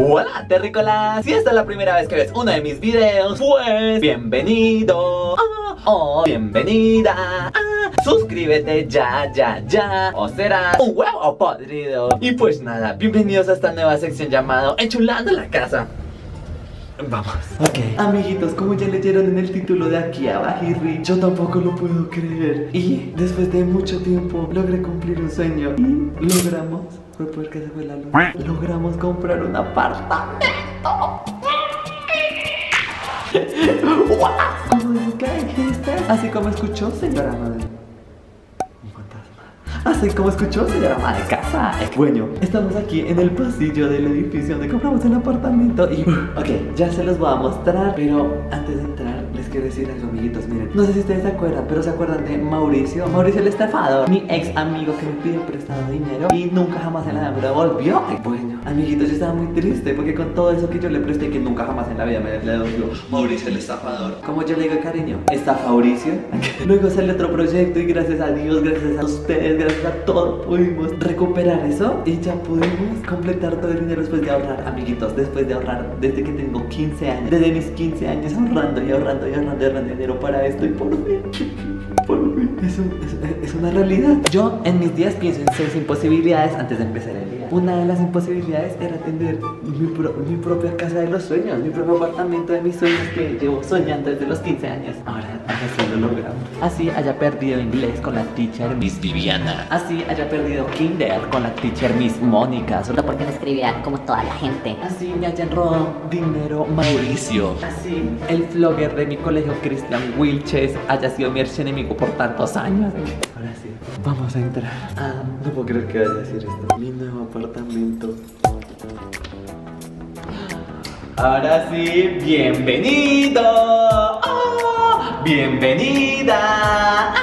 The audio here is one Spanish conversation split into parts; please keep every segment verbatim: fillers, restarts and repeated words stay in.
Hola Terrícola, si esta es la primera vez que ves uno de mis videos, pues bienvenido, oh, oh, bienvenida, ah, suscríbete ya, ya, ya, o será un huevo podrido. Y pues nada, bienvenidos a esta nueva sección llamado Enchulando la Casa. Vamos. Ok, amiguitos, como ya leyeron en el título de aquí abajirri, yo tampoco lo puedo creer. Y después de mucho tiempo logré cumplir un sueño y logramos, fue porque se fue la luz, logramos comprar un apartamento. Así como escuchó, señora madre. Un fantasma. Así como escuchó, señora madre casa. Bueno, estamos aquí en el pasillo del edificio donde compramos el apartamento y... ok, ya se los voy a mostrar, pero antes de entrar les quiero decir algo, amiguitos. Miren, no sé si ustedes se acuerdan, pero se acuerdan de Mauricio Mauricio el estafador, mi ex amigo que me pidió prestado dinero y nunca jamás en la vida me lo devolvió. Bueno, amiguitos, yo estaba muy triste porque con todo eso que yo le presté y que nunca jamás en la vida me le devolvió Mauricio el estafador, como yo le digo, cariño, estafauricio. Luego sale otro proyecto y gracias a Dios, gracias a ustedes, gracias a todos pudimos recuperar eso y ya pudimos completar todo el dinero después de ahorrar, amiguitos, después de ahorrar desde que tengo quince años, desde mis quince años ahorrando y ahorrando y ahorrando y ahorrando dinero para esto y por fin, por fin, es, un, es, es una realidad. Yo en mis días pienso en seis imposibilidades antes de empezar el día. Una de las imposibilidades era tener mi, pro, mi propia casa de los sueños, mi propio apartamento de mis sueños que llevo soñando desde los quince años. Ahora, ahora sí lo logramos. Así haya perdido inglés con la teacher Miss Viviana. Así haya perdido kinder con la teacher Miss Mónica, solo porque no escribía como toda la gente. Así me hayan robado dinero Mauricio. Así el vlogger de mi colegio Christian Wilches haya sido mi archienemigo por tantos años. Ahora sí, vamos a entrar. Ah, no puedo creer que vaya a decir esto. Mi nuevo apartamento. Ahora sí, bienvenido, oh, bienvenida.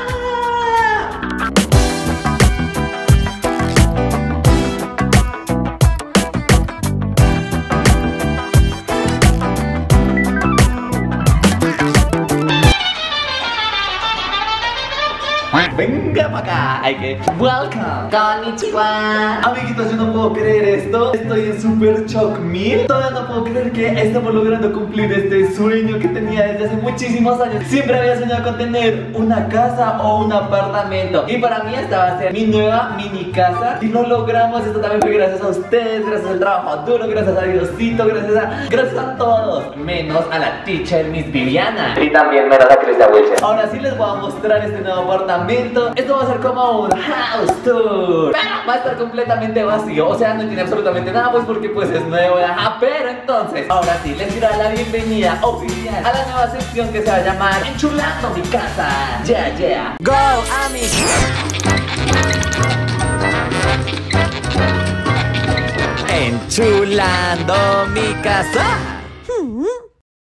Venga para acá, hay que... Welcome, konnichiwa. Amiguitos, yo no puedo creer esto. Estoy en super shock mil. Todavía no puedo creer que estamos logrando cumplir este sueño que tenía desde hace muchísimos años. Siempre había soñado con tener una casa o un apartamento, y para mí esta va a ser mi nueva mini casa. Si lo logramos, esto también fue gracias a ustedes, gracias al trabajo duro, gracias a Diosito, gracias a... gracias a todos, menos a la teacher Miss Viviana, y también menos a Christian Wilches. Ahora sí les voy a mostrar este nuevo apartamento. Esto va a ser como un house tour, pero va a estar completamente vacío. O sea, no tiene absolutamente nada, pues porque pues es nuevo. Ah, pero entonces, ahora sí, les quiero dar la bienvenida oficial a la nueva sección que se va a llamar Enchulando mi casa. Yeah, yeah. Go, Ami. Enchulando mi casa.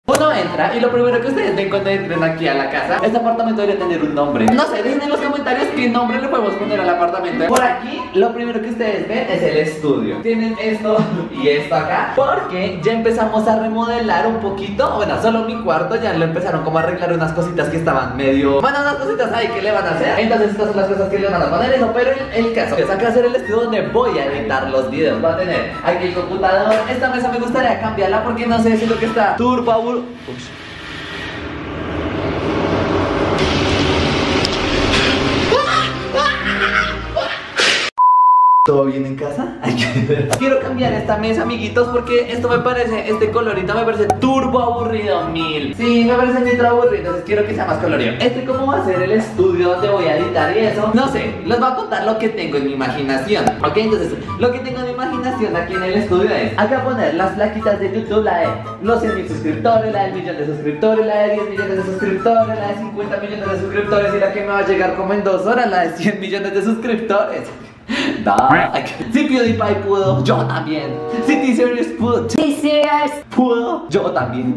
Uno entra y lo primero que ustedes ven cuando entren aquí a la casa, este apartamento debe tener un nombre. No sé, dicen en los comentarios qué nombre le podemos poner al apartamento. Por aquí, lo primero que ustedes ven es el estudio. Tienen esto y esto acá, porque ya empezamos a remodelar un poquito. Bueno, solo mi cuarto ya lo empezaron como a arreglar unas cositas que estaban medio... bueno, unas cositas ahí que le van a hacer. Entonces estas son las cosas que le van a poner eso. Pero el, el caso es acá hacer el estudio donde voy a editar los videos. Va a tener aquí el computador. Esta mesa me gustaría cambiarla porque no sé si lo que está turbo aburrido. Oops. ¿Todo bien en casa? Hay que ver. Quiero cambiar esta mesa, amiguitos, porque esto me parece, este colorito me parece turbo aburrido mil. Sí, me parece nitro aburrido, entonces quiero que sea más colorido. Este como va a ser el estudio donde voy a editar y eso, no sé, les voy a contar lo que tengo en mi imaginación. Ok, entonces, lo que tengo en mi imaginación aquí en el estudio es, acá poner las plaquitas de YouTube, la de los cien mil suscriptores, la del millón de suscriptores, la de diez millones de suscriptores, la de cincuenta millones de suscriptores y la que me va a llegar como en dos horas, la de cien millones de suscriptores. No. Si PewDiePie pudo, yo también. Si T-Series pudo, T-Series pudo, yo también.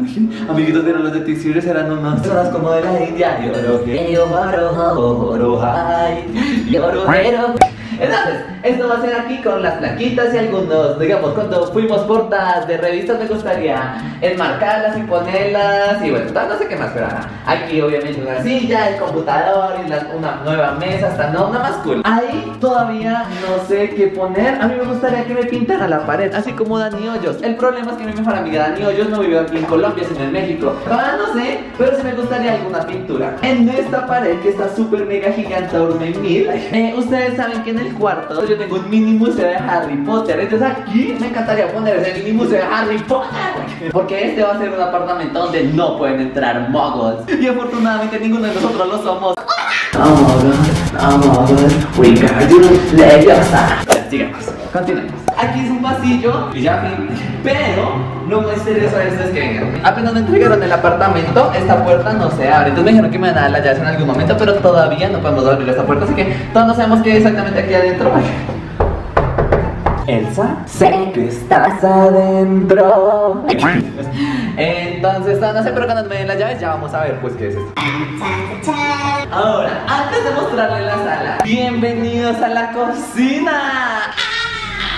Amiguitos, vieron los de T-Series eran unas horas como de la India. Lloro, lloro, lloro, lloro, lloro, lloro. Entonces Esto va a ser aquí con las plaquitas y algunos, digamos, cuando fuimos portadas de revistas me gustaría enmarcarlas y ponerlas y bueno, no sé qué más, pero aquí obviamente una silla, el computador y la, una nueva mesa, hasta no, una más cool. Ahí todavía no sé qué poner, a mí me gustaría que me pintaran a la pared, así como Dani Hoyos. El problema es que mi mejor amiga Dani Hoyos no vivió aquí en Colombia, sino en México. Ah, no sé, pero sí me gustaría alguna pintura. En esta pared que está súper mega gigante, enorme, mil, eh, ustedes saben que en el cuarto yo tengo un mini museo de Harry Potter, entonces aquí me encantaría poner ese mini museo de Harry Potter, porque este va a ser un apartamento donde no pueden entrar muggles. Y afortunadamente ninguno de nosotros lo somos. Sigamos, continuemos. Aquí es un pasillo y ya fin. Pero lo más misterioso de esto es que vengan. Apenas me entregaron el apartamento, esta puerta no se abre. Entonces me dijeron que me van a dar la llave en algún momento, pero todavía no podemos abrir esta puerta, así que todos no sabemos qué exactamente aquí adentro. Elsa, sé que estás adentro. Entonces, no sé, pero cuando me den las llaves ya vamos a ver pues qué es esto. Ahora, antes de mostrarle la sala, bienvenidos a la cocina.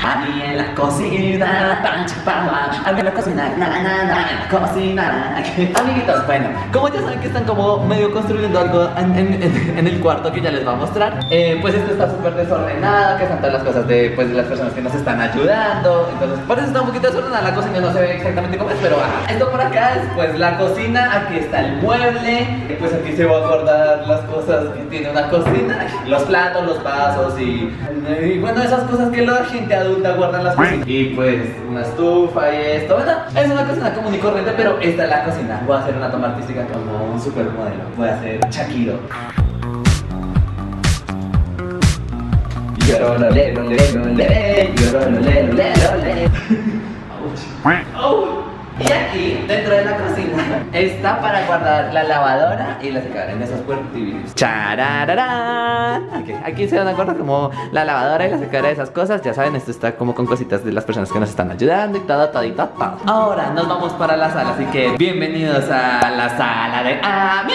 A mí en la cocina, tan chapada. A mí en la cocina, na, na, na, na, en la cocina. Amiguitos, bueno, como ya saben que están como medio construyendo algo en, en, en el cuarto que ya les va a mostrar, eh, pues esto está súper desordenado, que están todas las cosas de, pues, de las personas que nos están ayudando. Entonces, por eso está un poquito desordenada la cocina, no se ve exactamente cómo es, pero ah. Esto por acá es pues la cocina, aquí está el mueble, pues aquí se van a guardar las cosas que tiene una cocina, los platos, los vasos y, y bueno, esas cosas que la gente adulta guardan las cosas. Y pues una estufa y esto, bueno, es una cocina común y corriente, pero esta es la cocina. Voy a hacer una toma artística como un supermodelo. Voy a hacer Shakiro. Y aquí, dentro de la cocina, está para guardar la lavadora y la secadora en esos puertitos. Charararán. Okay, aquí se van a guardar como la lavadora y la secadora de esas cosas. Ya saben, esto está como con cositas de las personas que nos están ayudando y todo, todo y todo, todo. Ahora nos vamos para la sala, así que bienvenidos a la sala de Ami.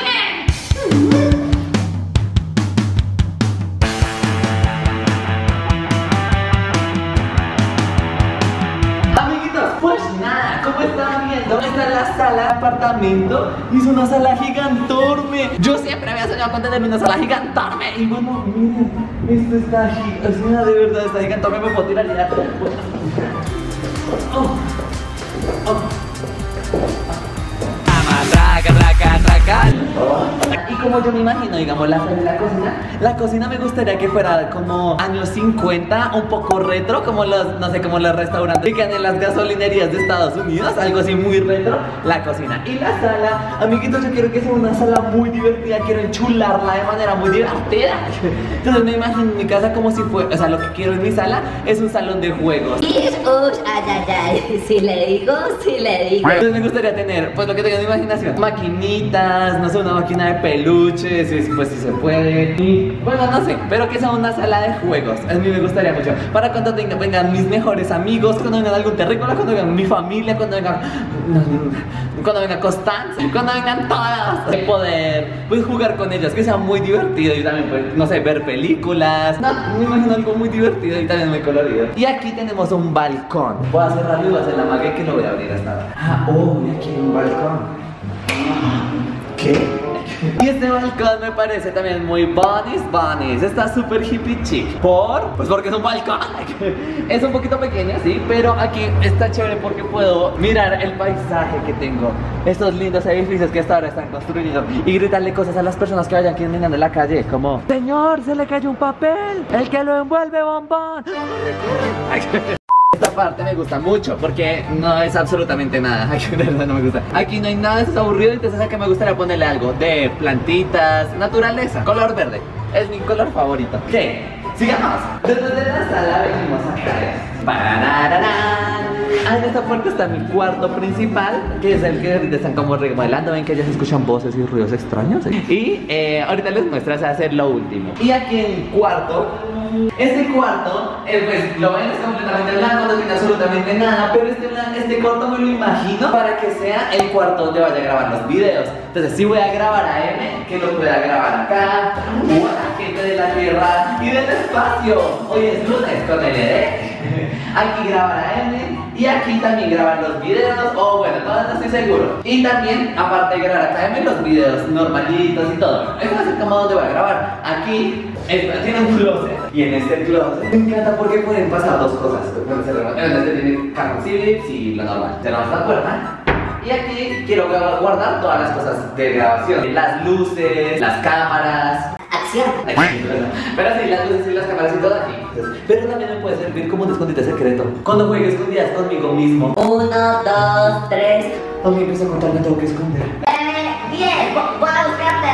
Esta es la sala de apartamento y es una sala gigantorme. Yo siempre había soñado con tener una sala gigantorme. Y bueno, miren, esto está gigantorme. Es una de verdad, esta gigantorme. Me puedo tirar y dar. Oh, oh. Y como yo me imagino, digamos, la, la cocina, la cocina me gustaría que fuera como años cincuenta, un poco retro, como los, no sé, como los restaurantes que en las gasolinerías de Estados Unidos, algo así muy retro, la cocina. Y la sala, amiguitos, yo quiero que sea una sala muy divertida, quiero enchularla de manera muy divertida. Entonces me imagino mi casa como si fuera, o sea, lo que quiero en mi sala es un salón de juegos. Si le digo, si le digo. Entonces me gustaría tener, pues lo que tengo en mi imaginación, maquinitas, no sé, una máquina de peluches, pues si se puede. Y bueno, no sé, pero que sea una sala de juegos. A mí me gustaría mucho. Para cuando tengan, vengan mis mejores amigos, cuando vengan algún terrícola, cuando vengan mi familia, cuando vengan, cuando venga Constanza, cuando vengan todas. Y poder pues, jugar con ellas, que sea muy divertido. Y también, pues, no sé, ver películas. No, me imagino algo muy divertido y también muy colorido. Y aquí tenemos un balcón. Voy a cerrarlo y voy a hacer la magia que no voy a abrir hasta ahora. Ah, oh, y aquí hay un balcón. ¿Qué? Y este balcón me parece también muy bunnies, bunnies. Está súper hippie chic. ¿Por? Pues porque es un balcón. Es un poquito pequeño, sí, pero aquí está chévere porque puedo mirar el paisaje que tengo. Estos lindos edificios que hasta ahora están construyendo. Y gritarle cosas a las personas que vayan caminando en la calle, como señor, se le cayó un papel, el que lo envuelve bombón. Esta parte me gusta mucho porque no es absolutamente nada. Aquí de verdad no me gusta. Aquí no hay nada, es aburrido. Entonces acá me gustaría ponerle algo de plantitas, naturaleza, color verde. Es mi color favorito. ¿Qué? Sigamos. Desde la sala venimos acá. Ah, en esta puerta está mi cuarto principal, que es el que ahorita están como remodelando. Ven que ya se escuchan voces y ruidos extraños. Y eh, ahorita les muestro hacer lo último. Y aquí en el cuarto, este cuarto, eh, pues lo ven, es completamente blanco, no tiene absolutamente nada. Pero este, este cuarto me lo imagino para que sea el cuarto donde vaya a grabar los videos. Entonces si voy a grabar a M, que lo pueda grabar acá. de la tierra y del espacio. Hoy es lunes con el Edec. Aquí graban a M y aquí también graban los videos, o bueno, todavía no estoy seguro. Y también, aparte de grabar acá M, los videos normalitos y todo. Esto va a ser como donde voy a grabar. Aquí esta tiene un closet, y en este closet me encanta porque pueden pasar dos cosas. Bueno, se lo este tiene carro Philips y lo normal. Tenemos la puerta. Y aquí quiero guardar todas las cosas de grabación: las luces, las cámaras. Acción. Pero sí, las luces y las cámaras y todo aquí. Pero también me puede servir como un escondite secreto. Cuando juegues escondidas conmigo mismo. Uno, dos, tres. No me empiezo a contar, me tengo que esconder. Bien, voy a buscarte.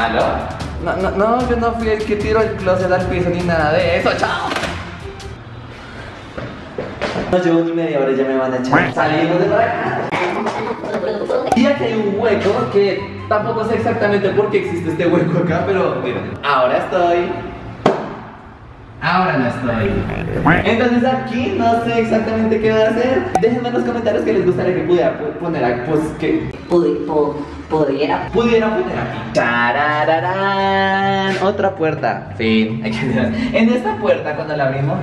¿Aló? No, no, no, yo no fui el que tiró el closet al piso ni nada de eso, chao. No llevo ni media hora y ya me van a echar. Salimos de para acá. Y aquí hay un hueco que tampoco sé exactamente por qué existe este hueco acá, pero miren, ahora estoy. Ahora no estoy. Entonces aquí no sé exactamente qué voy a hacer. Déjenme en los comentarios que les gustaría que pudiera poner aquí. Pues que pude, po, pudiera Pudiera poner aquí. Tarararán. Otra puerta. Fin. En esta puerta cuando la abrimos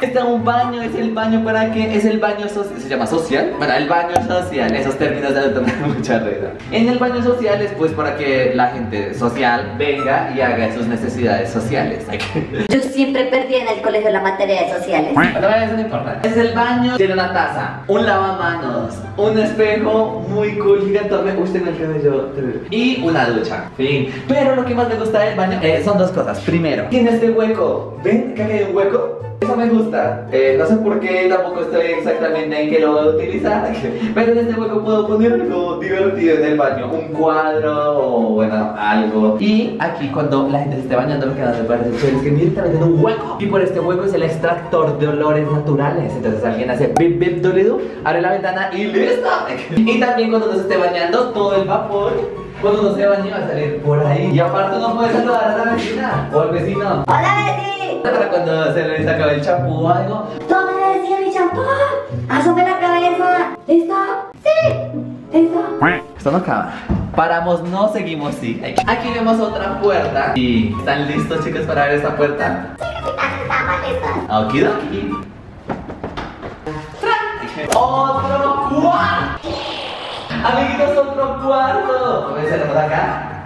está un baño, es el baño para que es el baño social, se llama social, para el baño social, esos términos ya no tienen mucha regla. En el baño social es pues para que la gente social venga y haga sus necesidades sociales. Yo siempre perdí en el colegio la materia de sociales. Bueno, eso no importa. Es el baño, tiene una taza, un lavamanos, un espejo muy cool, gigantón, usted me entiende yo, y una ducha, fin. Pero lo que más me gusta del baño eh, son dos cosas. Primero, tiene este hueco, ven que hay un hueco. Eso me gusta, eh, no sé por qué, tampoco estoy exactamente en qué lo voy a utilizar. Pero en este hueco puedo poner algo divertido en el baño, un cuadro o bueno, algo. Y aquí cuando la gente se esté bañando, lo que más me parece chévere es que miren, está metiendo un hueco. Y por este hueco es el extractor de olores naturales. Entonces alguien hace bip bip dolido, abre la ventana y listo. Y también cuando nos esté bañando, todo el vapor, cuando uno se baña, va a salir por ahí. Y aparte uno puede saludar a la vecina o al vecino. ¡Hola, vecino! Para cuando se le saca el champú o algo. Toma, decía mi champú. Asome la cabeza. ¿Listo? Sí. ¿Listo? Esto no acaba. Paramos, no seguimos, sí. Aquí vemos otra puerta. Y ¿están listos, chicos, para ver esta puerta? Sí, capitán, estamos listos. Okidoki. ¡Tran! ¡Otro cuarto! Amiguitos, otro cuarto. Comencemos acá.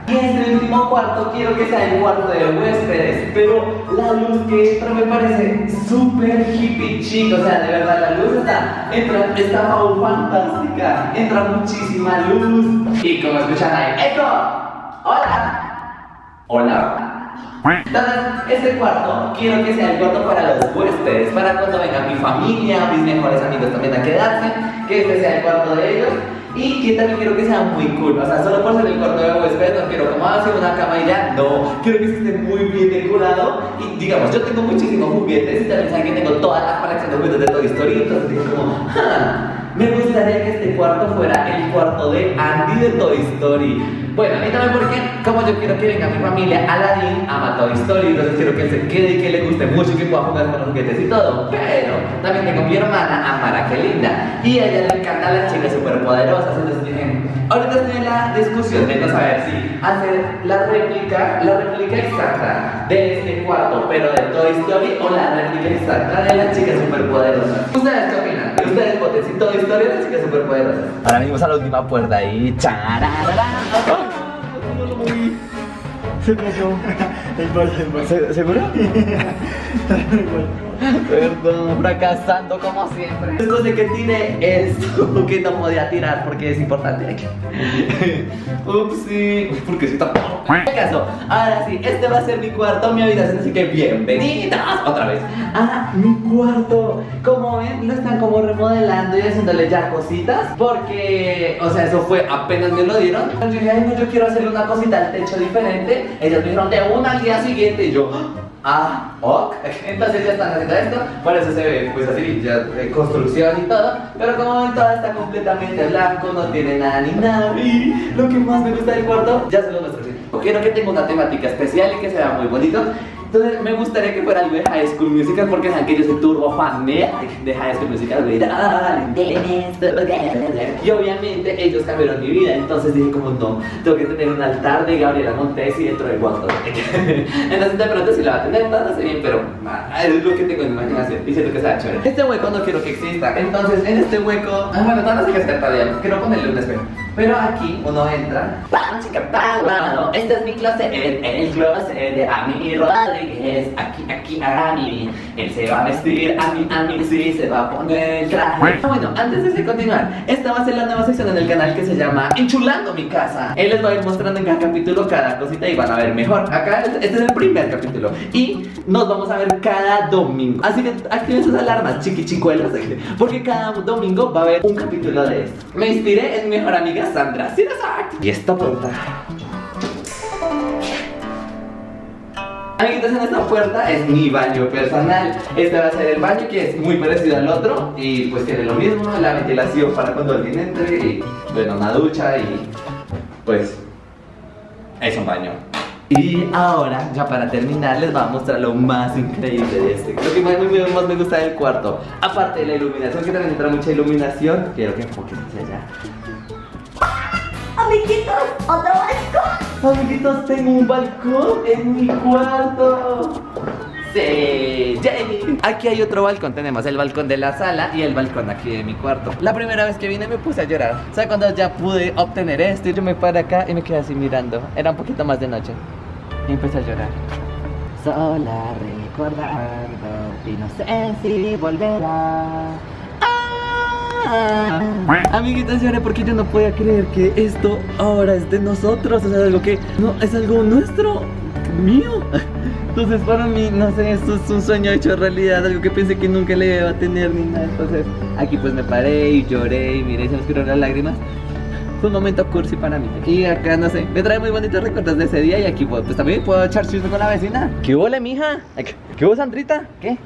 Y en este último cuarto quiero que sea el cuarto de huéspedes. Pero la luz que entra me parece súper hippie chic. O sea, de verdad la luz está, entra, está fantástica. Entra muchísima luz. Y como escuchan ahí, ¡eco! ¡Hola! ¡Hola! Entonces, este cuarto quiero que sea el cuarto para los huéspedes, para cuando venga mi familia, mis mejores amigos también a quedarse, que este sea el cuarto de ellos. Y que también quiero que sea muy cool, o sea, solo por ser el cuarto de huésped, no quiero como hacer una cama y ya, no, quiero que esté muy bien decorado. Y digamos, yo tengo muchísimos juguetes, y también saben que tengo todas las colecciones de juguetes de Toy Story, entonces digo como, ja, me gustaría que este cuarto fuera el cuarto de Andy de Toy Story. Bueno, y también porque, como yo quiero que venga mi familia, Aladín ama Toy Story, entonces quiero que él se quede y que le guste mucho y que pueda jugar con los juguetes y todo. Pero también tengo mi hermana, Amara, que linda, y a ella le encantan las chicas superpoderosas, entonces dicen, ahorita estoy en la discusión de no saber si hacer la réplica, la réplica exacta de este cuarto, pero de Toy Story, o la réplica exacta de las chicas superpoderosas. ¿Ustedes qué opinan? ¿Ustedes voten si Toy Story o las chicas superpoderosas? Ahora mismo a la última puerta ahí, chararara. Se cayó el borde. ¿Seguro? Perdón, fracasando como siempre. Después de que tire esto que no podía tirar porque es importante. Upsi, porque si tampoco. En caso, ahora sí, este va a ser mi cuarto, mi habitación, así que bienvenidos otra vez a mi cuarto. Como ven, lo están como remodelando y haciéndole ya cositas, porque, o sea, eso fue apenas me lo dieron. Yo dije, ay no, yo quiero hacerle una cosita al techo diferente. Ellos me dijeron de una al día siguiente y yo, ah, ok, entonces ya están haciendo esto. Por eso se ve pues así, ya eh, construcción y todo. Pero como ven, todo está completamente blanco, no tiene nada ni nada. Y lo que más me gusta del cuarto, ya se lo muestro. Quiero que tenga una temática especial y que sea muy bonito. Entonces me gustaría que fuera algo de High School Musical, porque saben que yo soy turbo fan de High School Musical. Y obviamente ellos cambiaron mi vida, entonces dije como no, tengo que tener un altar de Gabriela Montesi dentro de cuánto. Entonces de pronto si la va a tener, no sé bien, pero es lo que tengo en mi imaginación y siento que sea chévere. Este hueco no quiero que exista, entonces en este hueco, ah, bueno, no, no sé qué hacer todavía, quiero ponerle un espejo. Pero aquí uno entra. ¡Pam, chica, pam, mano! Este es mi closet, el, el closet de Ami Rodríguez. Aquí, aquí, Ami. Él se va a vestir, Ami, Ami, sí, se va a poner el traje. Bueno, antes de continuar, esta va a ser la nueva sección en el canal que se llama Enchulando mi casa. Él les va a ir mostrando en cada capítulo cada cosita y van a ver mejor. Acá, este es el primer capítulo. Y nos vamos a ver cada domingo. Así que activen sus alarmas, chiquichicuelas, porque cada domingo va a haber un capítulo de esto. Me inspiré en mi mejor amiga Sandra, ¿sí? Y está pronta. Amiguitos, en esta puerta es mi baño personal. Este va a ser el baño que es muy parecido al otro y pues tiene lo mismo, la ventilación para cuando alguien entre y bueno, una ducha y pues es un baño. Y ahora, ya para terminar, les voy a mostrar lo más increíble de este. Lo que más, más, más me gusta del cuarto, aparte de la iluminación, que también entra mucha iluminación. Quiero que enfoques hacia allá. Amiguitos, otro balcón. Amiguitos, tengo un balcón en mi cuarto. Sí, Jenny. Aquí hay otro balcón, tenemos el balcón de la sala y el balcón aquí de mi cuarto. La primera vez que vine me puse a llorar. O sea, cuando ya pude obtener esto, yo me paré acá y me quedé así mirando. Era un poquito más de noche y empecé a llorar. Sola recordando y no sé si volverá. Ah, amiguitos, lloré porque yo no podía creer que esto ahora es de nosotros. O sea, es algo que no es algo nuestro, mío. Entonces para mí, no sé, esto es un sueño hecho realidad, algo que pensé que nunca le iba a tener ni nada. Entonces aquí pues me paré y lloré y miré, se me escurrieron las lágrimas. Fue un momento cursi para mí. Y acá, no sé, me trae muy bonitos recuerdos de ese día. Y aquí pues también puedo echar chisme con la vecina. ¿Qué hubo, mija? ¿Qué hubo, Sandrita? ¿Qué?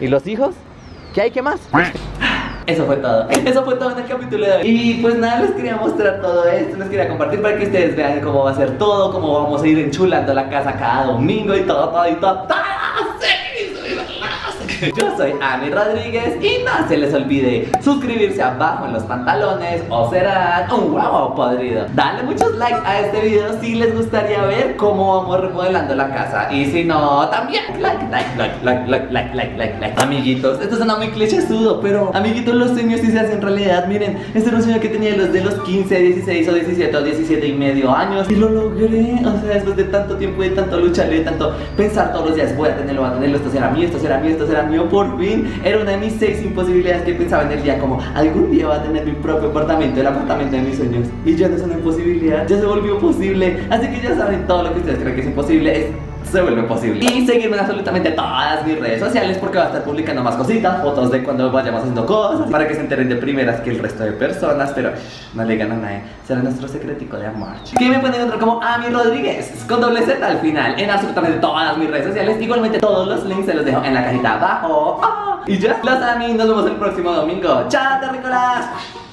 ¿Y los hijos? ¿Qué hay? ¿Qué más? Eso fue todo, eso fue todo en el capítulo de hoy. Y pues nada, les quería mostrar todo esto, les quería compartir para que ustedes vean cómo va a ser todo, cómo vamos a ir enchulando la casa cada domingo y todo, todo y todo, todo. Yo soy Ami Rodríguez y no se les olvide suscribirse abajo en los pantalones o será un guau podrido. Dale muchos likes a este video si les gustaría ver cómo vamos remodelando la casa. Y si no, también like, like, like, like, like, like, like, like, like. Amiguitos, esto suena muy clichésudo, pero amiguitos, los sueños sí se hacen realidad. Miren, este era un sueño que tenía desde los quince, dieciséis o diecisiete o diecisiete y medio años y lo logré. O sea, después de tanto tiempo y de tanto luchar y de tanto pensar todos los días, voy a tenerlo, voy a tenerlo, esto será mío, esto será mío, esto será mío. Era mío por fin, era una de mis seis imposibilidades que pensaba en el día, como algún día va a tener mi propio apartamento, el apartamento de mis sueños. Y ya no es una imposibilidad, ya se volvió posible. Así que ya saben, todo lo que ustedes creen que es imposible es... se vuelve posible. Y seguirme en absolutamente todas mis redes sociales, porque va a estar publicando más cositas, fotos de cuando vayamos haciendo cosas, para que se enteren de primeras que el resto de personas. Pero no le ganan a nadie, será nuestro secretico de amor. Que me pueden encontrar como Ami Rodríguez con doble Z al final en absolutamente todas mis redes sociales. Igualmente todos los links se los dejo en la cajita abajo. ¡Oh! Y ya, los Ami, nos vemos el próximo domingo. ¡Chao, Terrícolas!